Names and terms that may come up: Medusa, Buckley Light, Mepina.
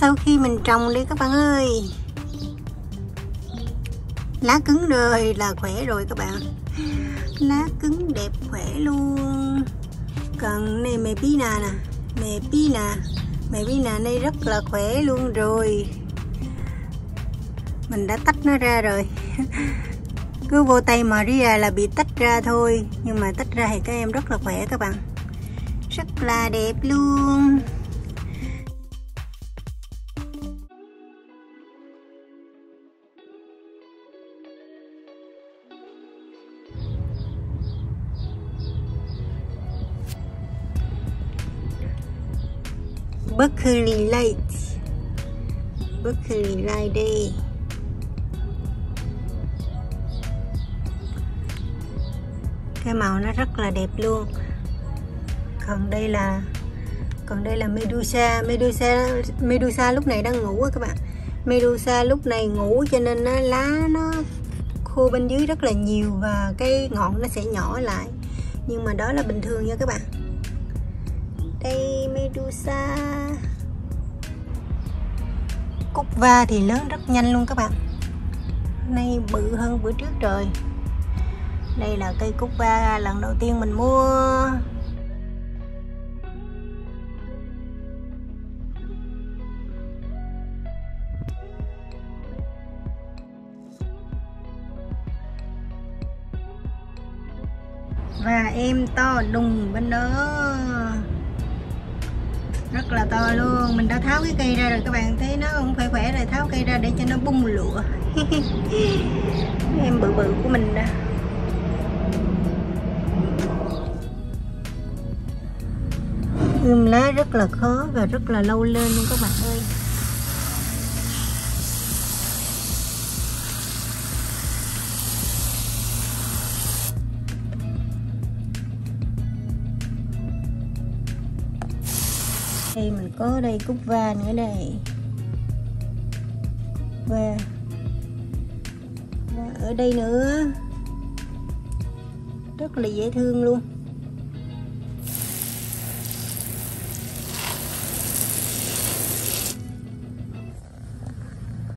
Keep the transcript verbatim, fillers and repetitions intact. sau khi mình trồng đi các bạn ơi. Lá cứng rồi là khỏe rồi các bạn. Lá cứng đẹp khỏe luôn. Còn này Mepina nè, Mepina, Mepina này rất là khỏe luôn rồi. Mình đã tách nó ra rồi. Cứ vô tay Maria là bị tách ra thôi. Nhưng mà tách ra thì các em rất là khỏe các bạn. Rất là đẹp luôn. Buckley Light, Buckley Light đây. Cái màu nó rất là đẹp luôn. Còn đây là còn đây là Medusa, Medusa, Medusa lúc này đang ngủ á các bạn. Medusa lúc này ngủ cho nên nó, lá nó khô bên dưới rất là nhiều và cái ngọn nó sẽ nhỏ lại. Nhưng mà đó là bình thường nha các bạn. Đây Medusa. Cúc va thì lớn rất nhanh luôn các bạn. Nay bự hơn bữa trước rồi. Đây là cây cúc va lần đầu tiên mình mua. Và em to đùng bên đó, rất là to luôn. Mình đã tháo cái cây ra rồi các bạn, thấy nó không khỏe khỏe rồi, tháo cây ra để cho nó bung lụa. Em bự bự của mình đã. Ươm lá rất là khó và rất là lâu lên luôn các bạn ơi. Đây mình có đây cúc va nữa đây. Và ở đây nữa. Rất là dễ thương luôn.